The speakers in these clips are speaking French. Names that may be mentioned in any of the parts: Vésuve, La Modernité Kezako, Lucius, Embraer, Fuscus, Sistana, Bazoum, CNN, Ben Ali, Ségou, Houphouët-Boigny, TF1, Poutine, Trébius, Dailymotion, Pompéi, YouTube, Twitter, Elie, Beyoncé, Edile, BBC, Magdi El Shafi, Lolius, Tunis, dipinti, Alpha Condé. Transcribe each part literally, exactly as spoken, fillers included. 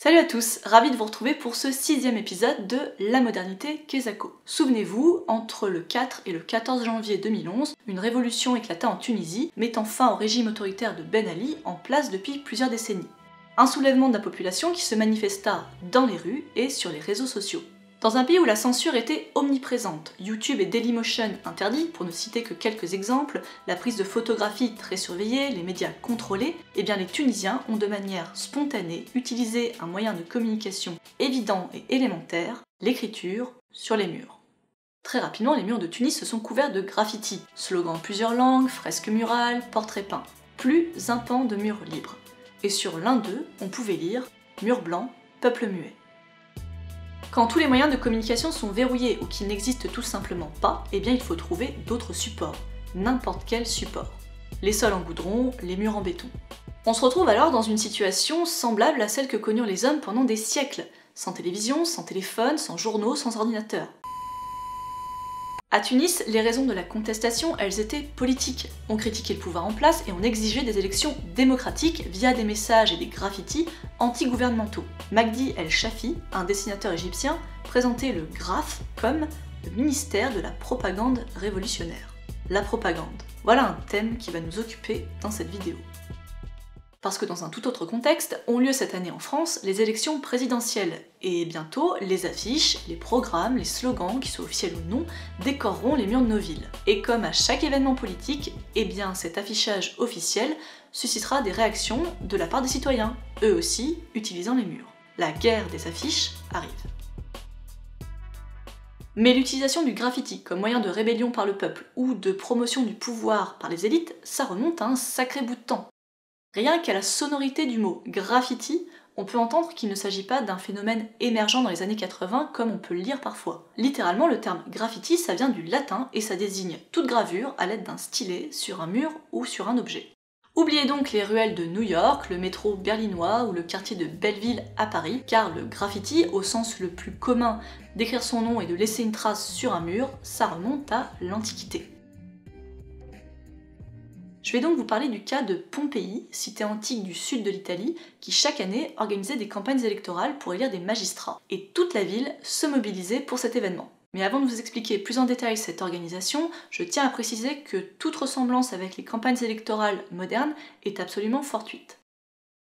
Salut à tous, ravi de vous retrouver pour ce sixième épisode de La Modernité Kezako. Souvenez-vous, entre le quatre et le quatorze janvier deux mille onze, une révolution éclata en Tunisie, mettant fin au régime autoritaire de Ben Ali en place depuis plusieurs décennies. Un soulèvement de la population qui se manifesta dans les rues et sur les réseaux sociaux. Dans un pays où la censure était omniprésente, YouTube et Dailymotion interdits, pour ne citer que quelques exemples, la prise de photographies très surveillée, les médias contrôlés, eh bien les Tunisiens ont de manière spontanée utilisé un moyen de communication évident et élémentaire, l'écriture sur les murs. Très rapidement, les murs de Tunis se sont couverts de graffitis, slogans en plusieurs langues, fresques murales, portraits peints. Plus un pan de mur libre. Et sur l'un d'eux, on pouvait lire « Mur blanc, peuple muet ». Quand tous les moyens de communication sont verrouillés ou qu'ils n'existent tout simplement pas, eh bien il faut trouver d'autres supports. N'importe quel support. Les sols en goudron, les murs en béton. On se retrouve alors dans une situation semblable à celle que connurent les hommes pendant des siècles. Sans télévision, sans téléphone, sans journaux, sans ordinateur. À Tunis, les raisons de la contestation, elles étaient politiques. On critiquait le pouvoir en place et on exigeait des élections démocratiques via des messages et des graffitis anti-gouvernementaux. Magdi El Shafi, un dessinateur égyptien, présentait le graphe comme le ministère de la propagande révolutionnaire. La propagande, voilà un thème qui va nous occuper dans cette vidéo. Parce que dans un tout autre contexte, ont lieu cette année en France les élections présidentielles, et bientôt, les affiches, les programmes, les slogans, qu'ils soient officiels ou non, décoreront les murs de nos villes. Et comme à chaque événement politique, eh bien cet affichage officiel suscitera des réactions de la part des citoyens, eux aussi utilisant les murs. La guerre des affiches arrive. Mais l'utilisation du graffiti comme moyen de rébellion par le peuple ou de promotion du pouvoir par les élites, ça remonte à un sacré bout de temps. Rien qu'à la sonorité du mot « graffiti », on peut entendre qu'il ne s'agit pas d'un phénomène émergent dans les années quatre-vingts comme on peut le lire parfois. Littéralement, le terme « graffiti », ça vient du latin et ça désigne toute gravure à l'aide d'un stylet sur un mur ou sur un objet. Oubliez donc les ruelles de New York, le métro berlinois ou le quartier de Belleville à Paris, car le graffiti, au sens le plus commun d'écrire son nom et de laisser une trace sur un mur, ça remonte à l'Antiquité. Je vais donc vous parler du cas de Pompéi, cité antique du sud de l'Italie, qui chaque année organisait des campagnes électorales pour élire des magistrats. Et toute la ville se mobilisait pour cet événement. Mais avant de vous expliquer plus en détail cette organisation, je tiens à préciser que toute ressemblance avec les campagnes électorales modernes est absolument fortuite.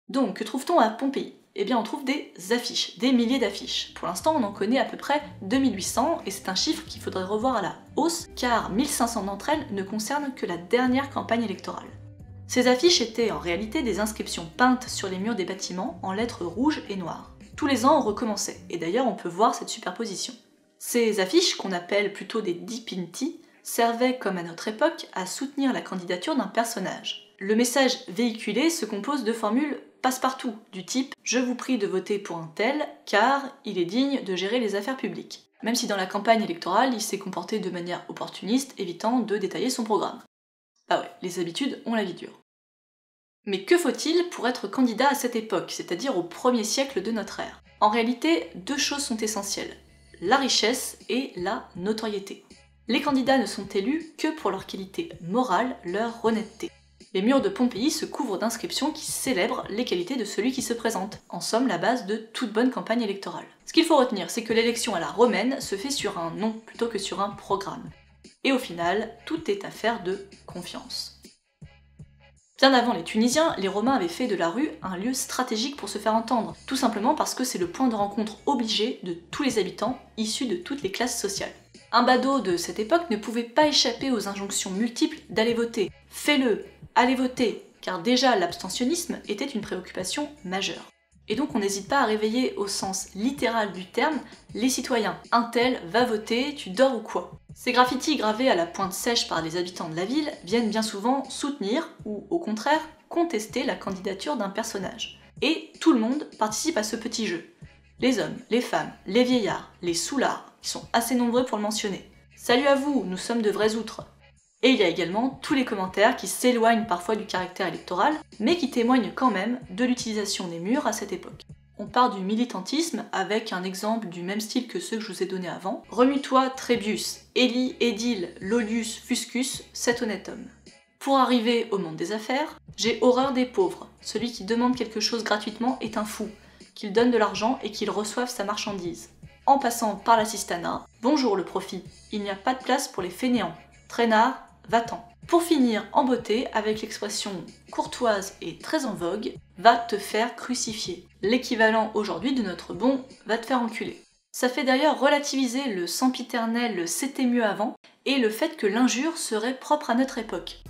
Donc, que trouve-t-on à Pompéi ? Eh bien on trouve des affiches, des milliers d'affiches. Pour l'instant on en connaît à peu près deux mille huit cents et c'est un chiffre qu'il faudrait revoir à la hausse car mille cinq cents d'entre elles ne concernent que la dernière campagne électorale. Ces affiches étaient en réalité des inscriptions peintes sur les murs des bâtiments en lettres rouges et noires. Tous les ans on recommençait et d'ailleurs on peut voir cette superposition. Ces affiches, qu'on appelle plutôt des dipinti, servaient comme à notre époque à soutenir la candidature d'un personnage. Le message véhiculé se compose de formules passe-partout, du type « je vous prie de voter pour un tel, car il est digne de gérer les affaires publiques », même si dans la campagne électorale, il s'est comporté de manière opportuniste, évitant de détailler son programme. Ah ouais, les habitudes ont la vie dure. Mais que faut-il pour être candidat à cette époque, c'est-à-dire au premier siècle de notre ère? En réalité, deux choses sont essentielles, la richesse et la notoriété. Les candidats ne sont élus que pour leur qualité morale, leur honnêteté. Les murs de Pompéi se couvrent d'inscriptions qui célèbrent les qualités de celui qui se présente, en somme la base de toute bonne campagne électorale. Ce qu'il faut retenir, c'est que l'élection à la romaine se fait sur un nom plutôt que sur un programme. Et au final, tout est affaire de confiance. Bien avant les Tunisiens, les Romains avaient fait de la rue un lieu stratégique pour se faire entendre, tout simplement parce que c'est le point de rencontre obligé de tous les habitants, issus de toutes les classes sociales. Un badaud de cette époque ne pouvait pas échapper aux injonctions multiples d'aller voter. Fais-le, allez voter, car déjà l'abstentionnisme était une préoccupation majeure. Et donc on n'hésite pas à réveiller au sens littéral du terme les citoyens. Un tel va voter, tu dors ou quoi? Ces graffitis gravés à la pointe sèche par les habitants de la ville viennent bien souvent soutenir, ou au contraire, contester la candidature d'un personnage. Et tout le monde participe à ce petit jeu. Les hommes, les femmes, les vieillards, les soulards, qui sont assez nombreux pour le mentionner. Salut à vous, nous sommes de vrais outres. Et il y a également tous les commentaires qui s'éloignent parfois du caractère électoral, mais qui témoignent quand même de l'utilisation des murs à cette époque. On part du militantisme avec un exemple du même style que ceux que je vous ai donnés avant. Remue-toi, Trébius, Elie, Edile, Lolius, Fuscus, cet honnête homme. Pour arriver au monde des affaires, j'ai horreur des pauvres. Celui qui demande quelque chose gratuitement est un fou. qu'il donne de l'argent et qu'il reçoive sa marchandise. En passant par la Sistana, bonjour le profit, il n'y a pas de place pour les fainéants. Traînard, va-t'en. Pour finir en beauté avec l'expression courtoise et très en vogue, va te faire crucifier. L'équivalent aujourd'hui de notre bon va te faire enculer. Ça fait d'ailleurs relativiser le sempiternel c'était mieux avant et le fait que l'injure serait propre à notre époque.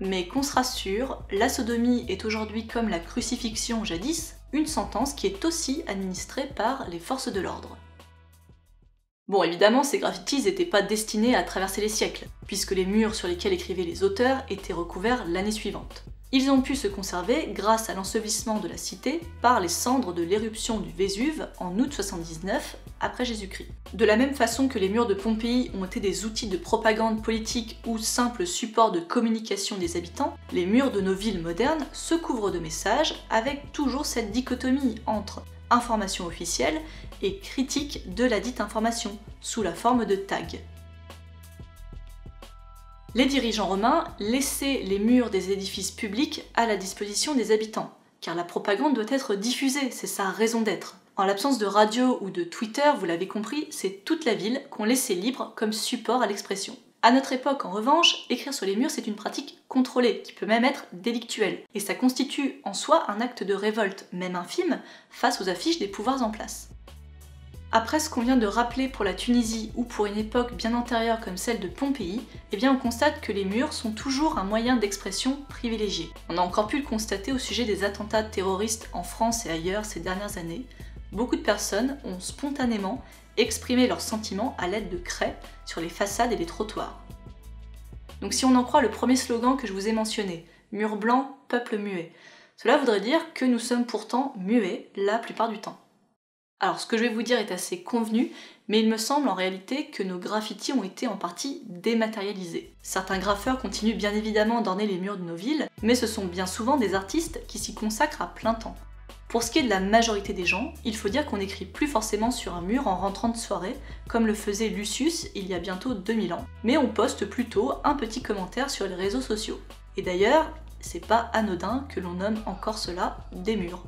Mais qu'on se rassure, la sodomie est aujourd'hui comme la crucifixion jadis, une sentence qui est aussi administrée par les forces de l'ordre. Bon, évidemment, ces graffitis n'étaient pas destinés à traverser les siècles, puisque les murs sur lesquels écrivaient les auteurs étaient recouverts l'année suivante. Ils ont pu se conserver grâce à l'ensevelissement de la cité par les cendres de l'éruption du Vésuve en août soixante-dix-neuf après Jésus-Christ. De la même façon que les murs de Pompéi ont été des outils de propagande politique ou simples supports de communication des habitants, les murs de nos villes modernes se couvrent de messages avec toujours cette dichotomie entre information officielle et critique de la dite information, sous la forme de tags. Les dirigeants romains laissaient les murs des édifices publics à la disposition des habitants, car la propagande doit être diffusée, c'est sa raison d'être. En l'absence de radio ou de Twitter, vous l'avez compris, c'est toute la ville qu'on laissait libre comme support à l'expression. À notre époque, en revanche, écrire sur les murs, c'est une pratique contrôlée, qui peut même être délictuelle, et ça constitue en soi un acte de révolte, même infime, face aux affiches des pouvoirs en place. Après ce qu'on vient de rappeler pour la Tunisie ou pour une époque bien antérieure comme celle de Pompéi, eh bien on constate que les murs sont toujours un moyen d'expression privilégié. On a encore pu le constater au sujet des attentats terroristes en France et ailleurs ces dernières années. Beaucoup de personnes ont spontanément exprimer leurs sentiments à l'aide de craies sur les façades et les trottoirs. Donc si on en croit le premier slogan que je vous ai mentionné, « Mur blanc, peuple muet », cela voudrait dire que nous sommes pourtant muets la plupart du temps. Alors ce que je vais vous dire est assez convenu, mais il me semble en réalité que nos graffitis ont été en partie dématérialisés. Certains graffeurs continuent bien évidemment d'orner les murs de nos villes, mais ce sont bien souvent des artistes qui s'y consacrent à plein temps. Pour ce qui est de la majorité des gens, il faut dire qu'on n'écrit plus forcément sur un mur en rentrant de soirée, comme le faisait Lucius il y a bientôt deux mille ans, mais on poste plutôt un petit commentaire sur les réseaux sociaux. Et d'ailleurs, c'est pas anodin que l'on nomme encore cela des murs.